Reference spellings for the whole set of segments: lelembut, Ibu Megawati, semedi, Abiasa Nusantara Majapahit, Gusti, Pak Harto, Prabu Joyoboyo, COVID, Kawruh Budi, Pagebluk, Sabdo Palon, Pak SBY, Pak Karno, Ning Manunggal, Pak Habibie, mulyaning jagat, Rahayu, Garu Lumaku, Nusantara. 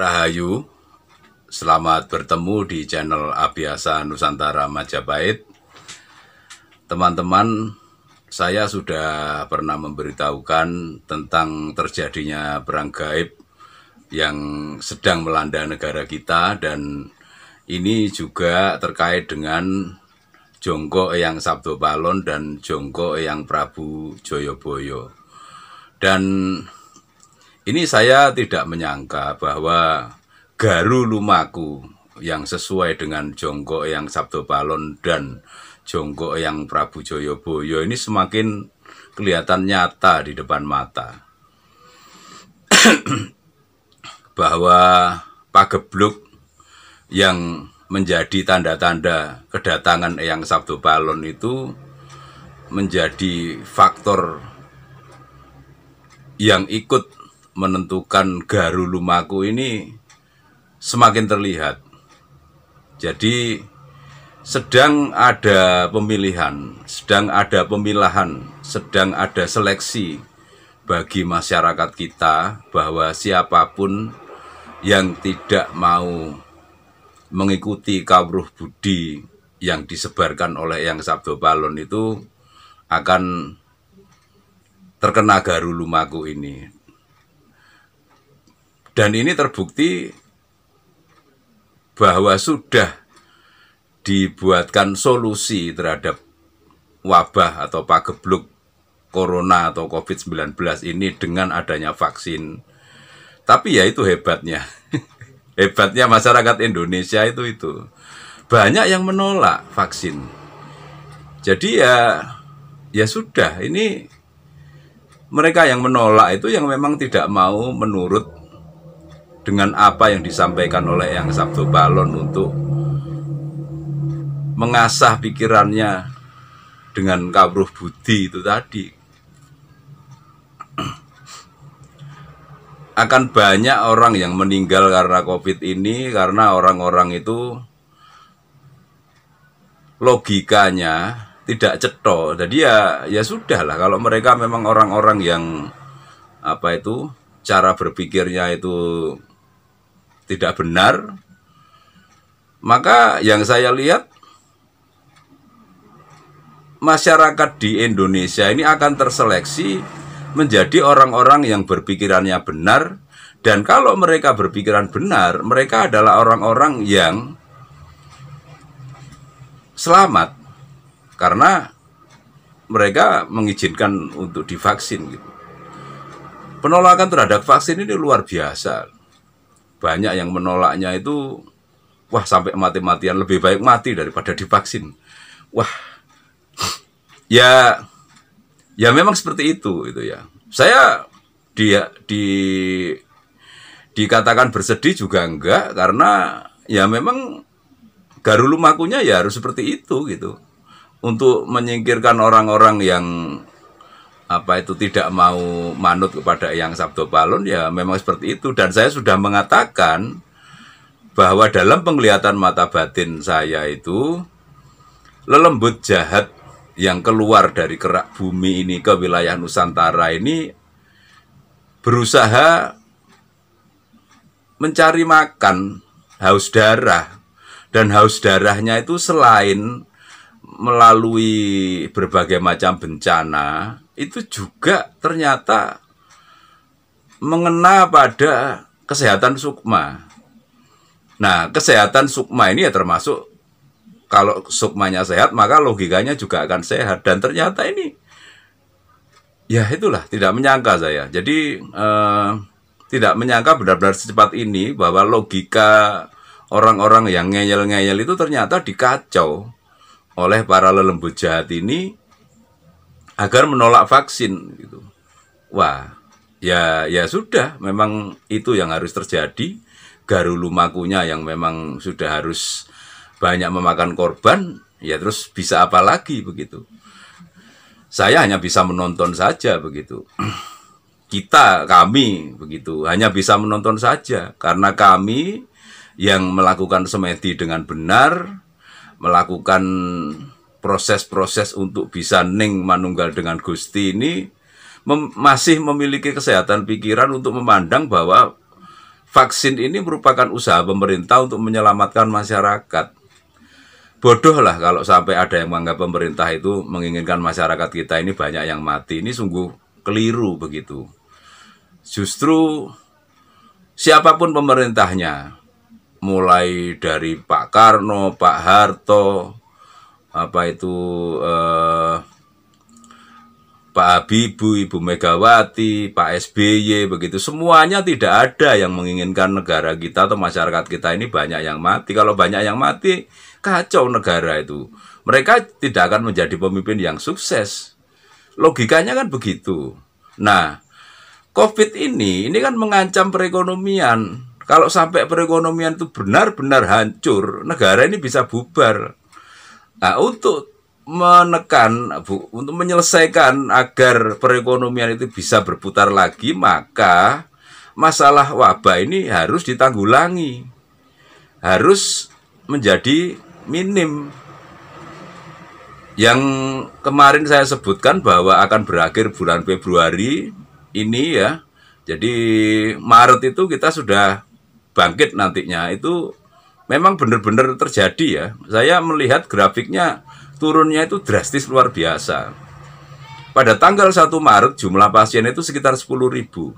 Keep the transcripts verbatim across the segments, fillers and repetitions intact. Rahayu, selamat bertemu di channel Abiasa Nusantara Majapahit. Teman-teman, saya sudah pernah memberitahukan tentang terjadinya perang gaib yang sedang melanda negara kita, dan ini juga terkait dengan Jongko Eyang Sabdo Palon dan Jongko Eyang Prabu Joyoboyo. Dan ini saya tidak menyangka bahwa Garu Lumaku yang sesuai dengan Jongko Eyang Sabdo Palon dan Jongko Eyang Prabu Joyoboyo ini semakin kelihatan nyata di depan mata. Bahwa Pagebluk yang menjadi tanda-tanda kedatangan Eyang Sabdo Palon itu menjadi faktor yang ikut menentukan Garu Lumaku ini semakin terlihat. Jadi sedang ada pemilihan, sedang ada pemilahan, sedang ada seleksi bagi masyarakat kita bahwa siapapun yang tidak mau mengikuti Kawruh Budi yang disebarkan oleh Eyang Sabdo Palon itu akan terkena Garu Lumaku ini. Dan ini terbukti bahwa sudah dibuatkan solusi terhadap wabah atau pagebluk corona atau covid sembilan belas ini dengan adanya vaksin. Tapi ya itu hebatnya. Hebatnya masyarakat Indonesia itu itu banyak yang menolak vaksin. Jadi ya ya sudah, ini mereka yang menolak itu yang memang tidak mau menurut dengan apa yang disampaikan oleh Eyang Sabdo Palon untuk mengasah pikirannya dengan Kawruh Budi itu tadi. Akan banyak orang yang meninggal karena COVID ini, karena orang-orang itu logikanya tidak cetok. Jadi ya ya sudahlah, kalau mereka memang orang-orang yang apa itu cara berpikirnya itu tidak benar, maka yang saya lihat masyarakat di Indonesia ini akan terseleksi menjadi orang-orang yang berpikirannya benar. Dan kalau mereka berpikiran benar, mereka adalah orang-orang yang selamat karena mereka mengizinkan untuk divaksin. Penolakan terhadap vaksin ini luar biasa. Banyak yang menolaknya itu, wah, sampai mati-matian, lebih baik mati daripada divaksin. Wah, ya ya memang seperti itu itu ya. Saya dia di dikatakan bersedih juga enggak, karena ya memang Garu Lumakunya ya harus seperti itu gitu. Untuk menyingkirkan orang-orang yang apa itu tidak mau manut kepada Eyang Sabdo Palon, ya memang seperti itu. Dan saya sudah mengatakan bahwa dalam penglihatan mata batin saya itu lelembut jahat yang keluar dari kerak bumi ini ke wilayah Nusantara ini berusaha mencari makan, haus darah. Dan haus darahnya itu selain melalui berbagai macam bencana, itu juga ternyata mengena pada kesehatan sukma. Nah, kesehatan sukma ini ya termasuk, kalau sukmanya sehat, maka logikanya juga akan sehat. Dan ternyata ini, ya itulah, tidak menyangka saya. Jadi, eh, tidak menyangka benar-benar secepat ini, bahwa logika orang-orang yang ngeyel-ngeyel itu ternyata dikacau oleh para lelembut jahat ini agar menolak vaksin. Gitu. Wah, ya ya sudah, memang itu yang harus terjadi. Garu Lumakunya yang memang sudah harus banyak memakan korban, ya terus bisa apa lagi begitu. Saya hanya bisa menonton saja begitu. Kita, kami begitu, hanya bisa menonton saja. Karena kami yang melakukan semedi dengan benar, melakukan proses-proses untuk bisa Ning Manunggal dengan Gusti ini, mem- masih memiliki kesehatan pikiran untuk memandang bahwa Vaksin ini merupakan usaha pemerintah untuk menyelamatkan masyarakat. Bodohlah kalau sampai ada yang menganggap pemerintah itu menginginkan masyarakat kita ini banyak yang mati. Ini sungguh keliru begitu. Justru siapapun pemerintahnya, mulai dari Pak Karno, Pak Harto, apa itu eh, Pak Habibie, Ibu Megawati, Pak S B Y, begitu, semuanya tidak ada yang menginginkan negara kita atau masyarakat kita ini banyak yang mati. Kalau banyak yang mati, kacau negara itu. Mereka tidak akan menjadi pemimpin yang sukses. Logikanya kan begitu. Nah, COVID ini, ini kan mengancam perekonomian. Kalau sampai perekonomian itu benar-benar hancur, negara ini bisa bubar. Nah, untuk menekan, bu, untuk menyelesaikan agar perekonomian itu bisa berputar lagi, maka masalah wabah ini harus ditanggulangi, harus menjadi minim. Yang kemarin saya sebutkan bahwa akan berakhir bulan Februari ini ya, jadi Maret itu kita sudah bangkit nantinya, itu memang benar-benar terjadi ya. Saya melihat grafiknya, turunnya itu drastis luar biasa. Pada tanggal satu Maret jumlah pasien itu sekitar sepuluh ribu.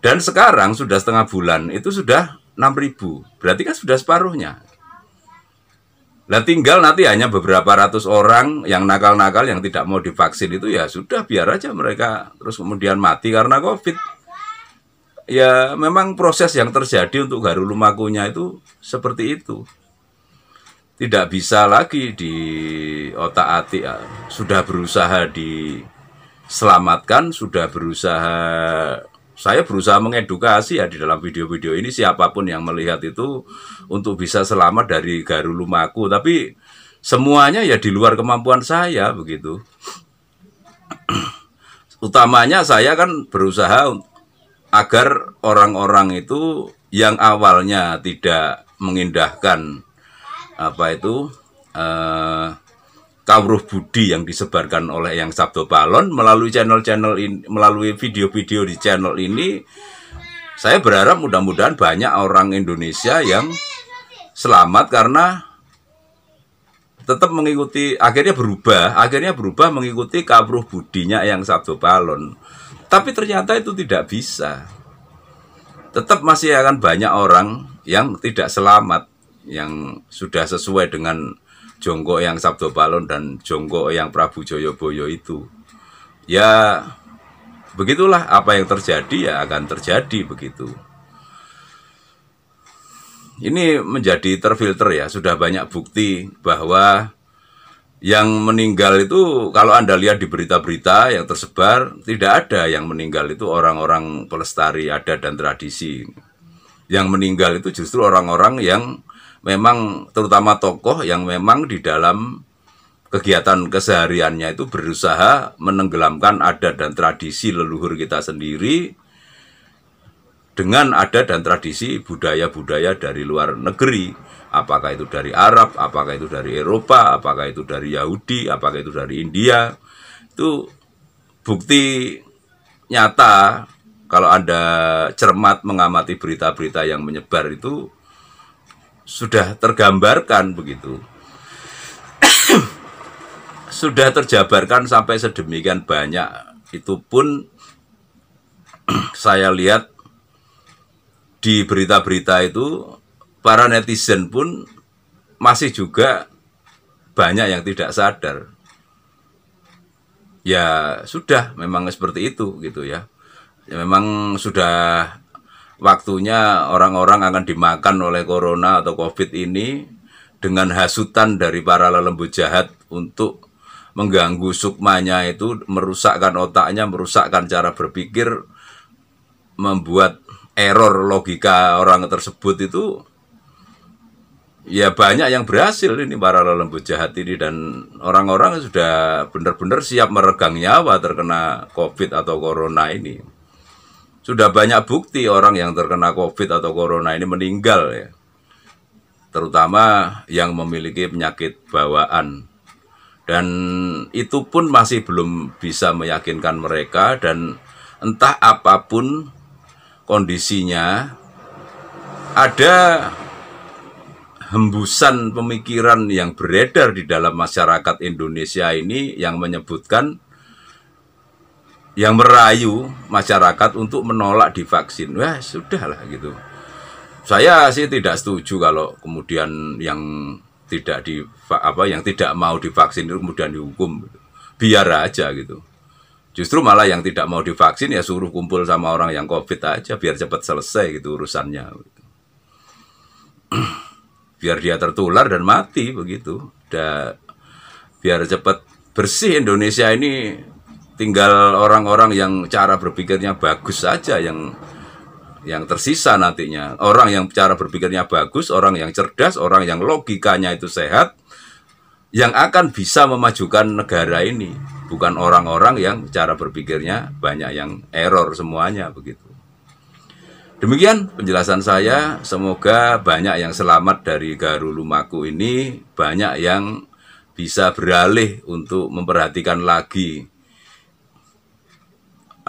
Dan sekarang sudah setengah bulan itu sudah enam ribu. Berarti kan sudah separuhnya. Nah, tinggal nanti hanya beberapa ratus orang yang nakal-nakal yang tidak mau divaksin itu ya sudah biar aja mereka terus kemudian mati karena COVID. Ya memang proses yang terjadi untuk Garu Lumakunya itu seperti itu. Tidak bisa lagi di otak-atik, sudah berusaha diselamatkan, sudah berusaha, saya berusaha mengedukasi ya di dalam video-video ini siapapun yang melihat itu untuk bisa selamat dari Garu Lumaku, tapi semuanya ya di luar kemampuan saya begitu. Utamanya saya kan berusaha agar orang-orang itu yang awalnya tidak mengindahkan apa itu eh, Kawruh Budi yang disebarkan oleh yang Sabdo Palon melalui channel-channel ini, melalui video-video di channel ini, saya berharap mudah-mudahan banyak orang Indonesia yang selamat karena tetap mengikuti, akhirnya berubah, akhirnya berubah mengikuti Kawruh Budinya yang Sabdo Palon. Tapi ternyata itu tidak bisa, tetap masih akan banyak orang yang tidak selamat, yang sudah sesuai dengan jongkok yang Sabdo Palon dan jongkok yang Prabu Joyoboyo itu. Ya begitulah, apa yang terjadi ya akan terjadi begitu. Ini menjadi terfilter ya, sudah banyak bukti bahwa yang meninggal itu, kalau Anda lihat di berita-berita yang tersebar, tidak ada yang meninggal itu orang-orang pelestari adat dan tradisi. Yang meninggal itu justru orang-orang yang memang, terutama tokoh yang memang di dalam kegiatan kesehariannya itu berusaha menenggelamkan adat dan tradisi leluhur kita sendiri dengan adat dan tradisi budaya-budaya dari luar negeri. Apakah itu dari Arab, apakah itu dari Eropa, apakah itu dari Yahudi, apakah itu dari India. Itu bukti nyata kalau Anda cermat mengamati berita-berita yang menyebar itu sudah tergambarkan begitu. Sudah terjabarkan sampai sedemikian banyak. Itu pun saya lihat di berita-berita itu para netizen pun masih juga banyak yang tidak sadar. Ya sudah, memang seperti itu gitu ya, ya memang sudah waktunya orang-orang akan dimakan oleh corona atau COVID ini dengan hasutan dari para lembut jahat untuk mengganggu sukmanya itu, merusakkan otaknya, merusakkan cara berpikir, membuat error logika orang tersebut itu. Ya banyak yang berhasil ini para lembut jahat ini, dan orang-orang sudah benar-benar siap meregang nyawa terkena COVID atau corona ini. Sudah banyak bukti orang yang terkena COVID atau corona ini meninggal ya. Terutama yang memiliki penyakit bawaan. Dan itu pun masih belum bisa meyakinkan mereka, dan entah apapun kondisinya ada hembusan pemikiran yang beredar di dalam masyarakat Indonesia ini yang menyebutkan, yang merayu masyarakat untuk menolak divaksin. Wah, sudahlah gitu. Saya sih tidak setuju kalau kemudian yang tidak di apa yang tidak mau divaksin itu kemudian dihukum. Biar aja gitu. Justru malah yang tidak mau divaksin ya suruh kumpul sama orang yang COVID aja biar cepat selesai gitu urusannya. Gitu. Biar dia tertular dan mati begitu. Da, biar cepat bersih Indonesia ini, tinggal orang-orang yang cara berpikirnya bagus saja yang yang tersisa nantinya. Orang yang cara berpikirnya bagus, orang yang cerdas, orang yang logikanya itu sehat, yang akan bisa memajukan negara ini, bukan orang-orang yang cara berpikirnya banyak yang error semuanya begitu. Demikian penjelasan saya, semoga banyak yang selamat dari Garu Lumaku ini, banyak yang bisa beralih untuk memperhatikan lagi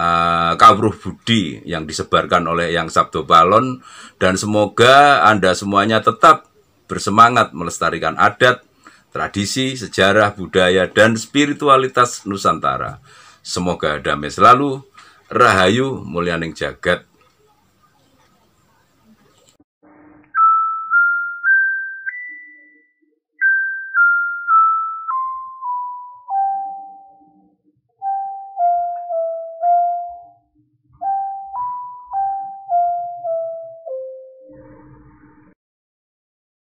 uh, kawruh budi yang disebarkan oleh Yang Sabdo Palon, dan semoga Anda semuanya tetap bersemangat melestarikan adat, tradisi, sejarah, budaya, dan spiritualitas Nusantara. Semoga damai selalu, rahayu mulyaning jagat.